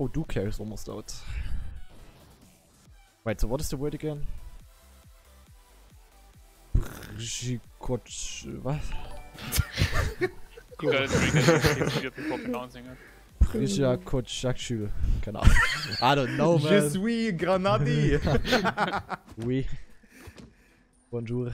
Oh, do care is almost out. Right, so what is the word again? Was? You guys are for pronouncing it. Keine Ahnung. I don't know, man. Je suis GranaDyy. Oui. Bonjour.